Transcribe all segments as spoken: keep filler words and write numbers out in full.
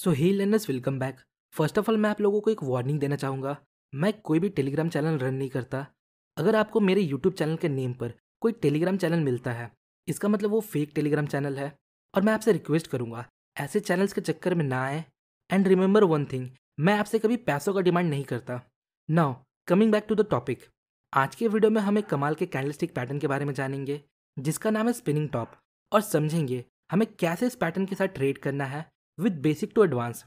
So hey learners, welcome back. First of all मैं आप लोगों को एक वार्निंग देना चाहूँगा, मैं कोई भी टेलीग्राम चैनल रन नहीं करता। अगर आपको मेरे यूट्यूब चैनल के नेम पर कोई टेलीग्राम चैनल मिलता है, इसका मतलब वो फेक टेलीग्राम चैनल है। और मैं आपसे रिक्वेस्ट करूँगा ऐसे चैनल्स के चक्कर में ना आए। एंड रिमेंबर वन थिंग, मैं आपसे कभी पैसों का डिमांड नहीं करता। Now coming back to the topic, आज के वीडियो में हम एक कमाल के कैंडलस्टिक पैटर्न के बारे में जानेंगे जिसका नाम है स्पिनिंग टॉप, और समझेंगे हमें कैसे इस पैटर्न के साथ ट्रेड करना है विद बेसिक टू एडवांस।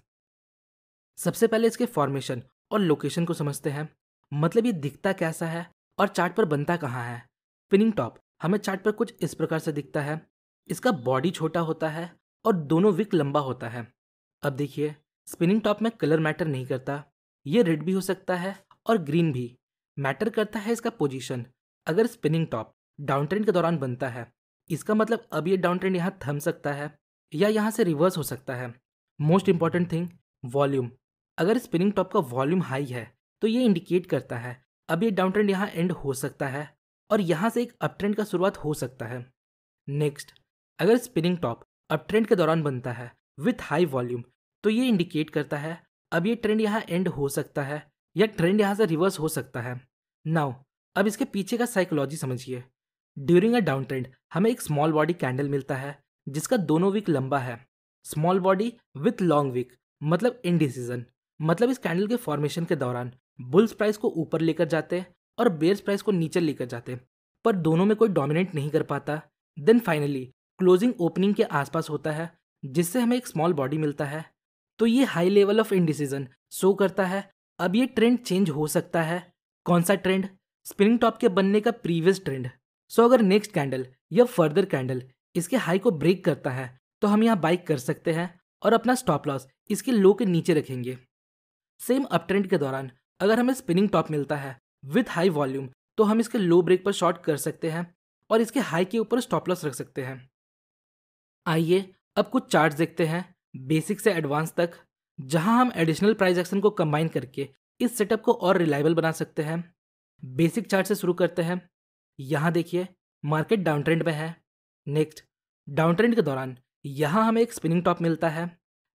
सबसे पहले इसके फॉर्मेशन और लोकेशन को समझते हैं, मतलब ये दिखता कैसा है और चार्ट पर बनता कहाँ है। स्पिनिंग टॉप हमें चार्ट पर कुछ इस प्रकार से दिखता है, इसका बॉडी छोटा होता है और दोनों विक लंबा होता है। अब देखिए, स्पिनिंग टॉप में कलर मैटर नहीं करता, ये रेड भी हो सकता है और ग्रीन भी। मैटर करता है इसका पोजीशन। अगर स्पिनिंग टॉप डाउन ट्रेंड के दौरान बनता है, इसका मतलब अब ये डाउन ट्रेंड यहाँ थम सकता है या यहाँ से रिवर्स हो सकता है। Most important thing, volume. अगर स्पिनिंग टॉप का वॉल्यूम हाई है तो ये इंडिकेट करता है अब ये डाउन ट्रेंड यहाँ एंड हो सकता है और यहाँ से एक अप ट्रेंड का शुरुआत हो सकता है। नेक्स्ट, अगर स्पिनिंग टॉप अप ट्रेंड के दौरान बनता है विथ हाई वॉल्यूम, तो ये इंडिकेट करता है अब ये ट्रेंड यहाँ एंड हो सकता है या ट्रेंड यहाँ से रिवर्स हो सकता है। नाउ अब इसके पीछे का साइकोलॉजी समझिए। ड्यूरिंग अ डाउन ट्रेंड हमें एक स्मॉल बॉडी कैंडल मिलता है जिसका दोनों विक लंबा है। Small body with long wick मतलब इंडिसीजन, मतलब इस कैंडल के फॉर्मेशन के दौरान बुल्स प्राइस को ऊपर लेकर जाते और बेयर्स प्राइस को नीचे लेकर जाते, पर दोनों में कोई डोमिनेट नहीं कर पाता। देन फाइनली क्लोजिंग ओपनिंग के आसपास होता है जिससे हमें एक स्मॉल बॉडी मिलता है, तो ये high level of indecision show करता है अब ये ट्रेंड चेंज हो सकता है। कौन सा ट्रेंड? स्पिनिंग टॉप के बनने का प्रीवियस ट्रेंड। सो अगर नेक्स्ट कैंडल या फर्दर कैंडल इसके हाई को ब्रेक करता है तो हम यहाँ बाइक कर सकते हैं और अपना स्टॉप लॉस इसके लो के नीचे रखेंगे। सेम अप ट्रेंड के दौरान अगर हमें स्पिनिंग टॉप मिलता है विथ हाई वॉल्यूम, तो हम इसके लो ब्रेक पर शॉर्ट कर सकते हैं और इसके हाई के ऊपर स्टॉप लॉस रख सकते हैं। आइए अब कुछ चार्ट देखते हैं बेसिक से एडवांस तक, जहां हम एडिशनल प्राइस एक्शन को कंबाइन करके इस सेटअप को और रिलायबल बना सकते हैं। बेसिक चार्ट से शुरू करते हैं। यहाँ देखिए, मार्केट डाउन ट्रेंड में है। नेक्स्ट, डाउन ट्रेंड के दौरान यहाँ हमें एक स्पिनिंग टॉप मिलता है।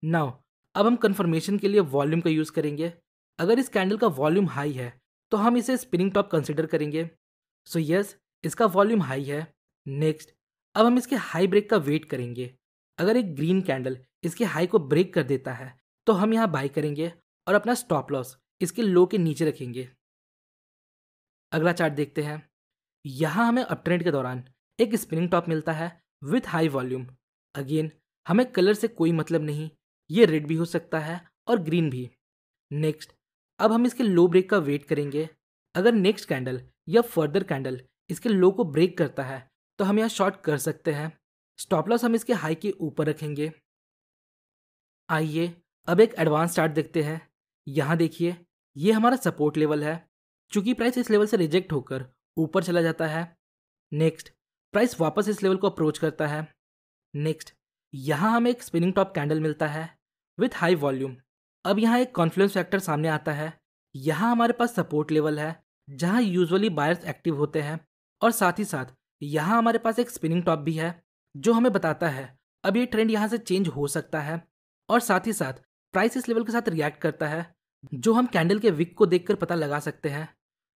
नाउ अब हम कन्फर्मेशन के लिए वॉल्यूम का यूज़ करेंगे। अगर इस कैंडल का वॉल्यूम हाई है तो हम इसे स्पिनिंग टॉप कंसिडर करेंगे। सो यस, इसका वॉल्यूम हाई है। नेक्स्ट, अब हम इसके हाई ब्रेक का वेट करेंगे। अगर एक ग्रीन कैंडल इसके हाई को ब्रेक कर देता है तो हम यहाँ बाई करेंगे और अपना स्टॉप लॉस इसके लो के नीचे रखेंगे। अगला चार्ट देखते हैं। यहाँ हमें अप ट्रेंड के दौरान एक स्पिनिंग टॉप मिलता है विथ हाई वॉल्यूम। अगेन हमें कलर से कोई मतलब नहीं, ये रेड भी हो सकता है और ग्रीन भी। नेक्स्ट, अब हम इसके लो ब्रेक का वेट करेंगे। अगर नेक्स्ट कैंडल या फर्दर कैंडल इसके लो को ब्रेक करता है तो हम यहाँ शॉर्ट कर सकते हैं। स्टॉप लॉस हम इसके हाई के ऊपर रखेंगे। आइए अब एक एडवांस चार्ट देखते हैं। यहाँ देखिए, ये हमारा सपोर्ट लेवल है। चूँकि प्राइस इस लेवल से रिजेक्ट होकर ऊपर चला जाता है। नेक्स्ट, प्राइस वापस इस लेवल को अप्रोच करता है। नेक्स्ट, यहाँ हमें एक स्पिनिंग टॉप कैंडल मिलता है विथ हाई वॉल्यूम। अब यहाँ एक कॉन्फ्लुएंस फैक्टर सामने आता है। यहाँ हमारे पास सपोर्ट लेवल है जहाँ यूजुअली बायर्स एक्टिव होते हैं, और साथ ही साथ यहाँ हमारे पास एक स्पिनिंग टॉप भी है जो हमें बताता है अब ये ट्रेंड यहाँ से चेंज हो सकता है, और साथ ही साथ प्राइस इस लेवल के साथ रिएक्ट करता है जो हम कैंडल के विक को देखकर पता लगा सकते हैं।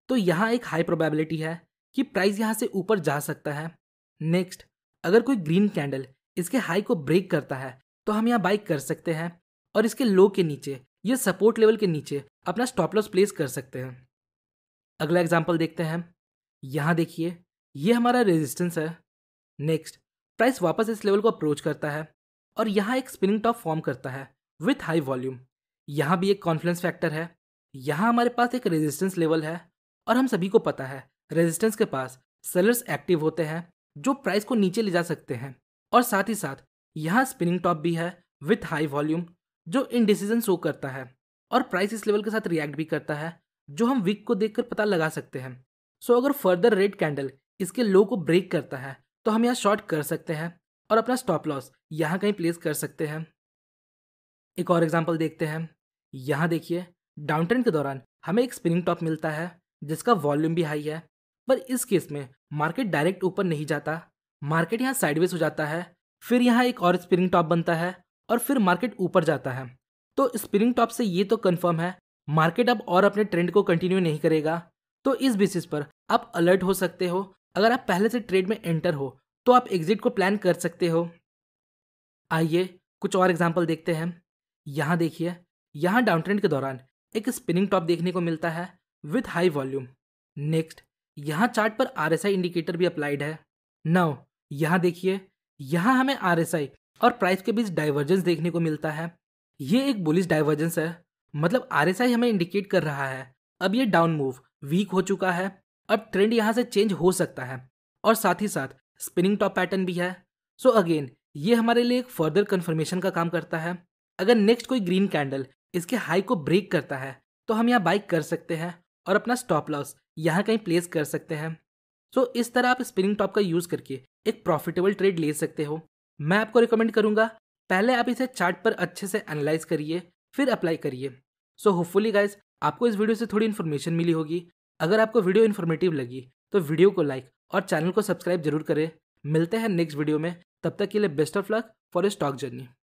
तो यहाँ एक हाई प्रोबेबिलिटी है कि प्राइस यहाँ से ऊपर जा सकता है। नेक्स्ट, अगर कोई ग्रीन कैंडल इसके हाई को ब्रेक करता है तो हम यहाँ बाई कर सकते हैं और इसके लो के नीचे, ये सपोर्ट लेवल के नीचे अपना स्टॉप लॉस प्लेस कर सकते हैं। अगला एग्जाम्पल देखते हैं। यहाँ देखिए, ये हमारा रेजिस्टेंस है। नेक्स्ट, प्राइस वापस इस लेवल को अप्रोच करता है और यहाँ एक स्पिनिंग टॉप फॉर्म करता है विथ हाई वॉल्यूम। यहाँ भी एक कॉन्फ्लुएंस फैक्टर है। यहाँ हमारे पास एक रेजिस्टेंस लेवल है और हम सभी को पता है रेजिस्टेंस के पास सेलर्स एक्टिव होते हैं जो प्राइस को नीचे ले जा सकते हैं, और साथ ही साथ यहाँ स्पिनिंग टॉप भी है विथ हाई वॉल्यूम जो इंडिसीजन शो करता है, और प्राइस इस लेवल के साथ रिएक्ट भी करता है जो हम विक को देखकर पता लगा सकते हैं। सो अगर फर्दर रेड कैंडल इसके लो को ब्रेक करता है तो हम यहाँ शॉर्ट कर सकते हैं और अपना स्टॉप लॉस यहाँ कहीं प्लेस कर सकते हैं। एक और एग्जाम्पल देखते हैं। यहाँ देखिए, डाउन ट्रेंड के दौरान हमें एक स्पिनिंग टॉप मिलता है जिसका वॉल्यूम भी हाई है, पर इस केस में मार्केट डायरेक्ट ऊपर नहीं जाता। मार्केट यहाँ साइडवेज हो जाता है, फिर यहाँ एक और स्पिनिंग टॉप बनता है और फिर मार्केट ऊपर जाता है। तो स्प्रिंग टॉप से ये तो कंफर्म है मार्केट अब और अपने ट्रेंड को कंटिन्यू नहीं करेगा। तो इस बेसिस पर आप अलर्ट हो सकते हो। अगर आप पहले से ट्रेड में एंटर हो तो आप एग्जिट को प्लान कर सकते हो। आइए कुछ और एग्जाम्पल देखते हैं। यहाँ देखिए, यहाँ डाउन ट्रेंड के दौरान एक स्पिनिंग टॉप देखने को मिलता है विथ हाई वॉल्यूम। नेक्स्ट, यहाँ चार्ट पर आर एस आई इंडिकेटर भी अप्लाइड है। नाउ यहाँ देखिए, यहाँ हमें आर एस आई और प्राइस के बीच डाइवर्जेंस देखने को मिलता है। ये एक बुलिश डाइवर्जेंस है, मतलब आर एस आई हमें इंडिकेट कर रहा है अब ये डाउन मूव वीक हो चुका है, अब ट्रेंड यहाँ से चेंज हो सकता है। और साथ ही साथ स्पिनिंग टॉप पैटर्न भी है। सो अगेन ये हमारे लिए एक फर्दर कन्फर्मेशन का काम करता है। अगर नेक्स्ट कोई ग्रीन कैंडल इसके हाई को ब्रेक करता है तो हम यहाँ बाई कर सकते हैं और अपना स्टॉप लॉस यहाँ कहीं प्लेस कर सकते हैं। सो so, इस तरह आप स्पिनिंग टॉप का यूज़ करके एक प्रॉफिटेबल ट्रेड ले सकते हो। मैं आपको रिकमेंड करूँगा पहले आप इसे चार्ट पर अच्छे से एनालाइज करिए फिर अप्लाई करिए। सो होपफुली गाइज आपको इस वीडियो से थोड़ी इन्फॉर्मेशन मिली होगी। अगर आपको वीडियो इन्फॉर्मेटिव लगी तो वीडियो को लाइक और चैनल को सब्सक्राइब जरूर करें। मिलते हैं नेक्स्ट वीडियो में, तब तक के लिए best of luck for your stock journey.